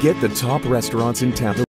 Get the top restaurants in Tampa.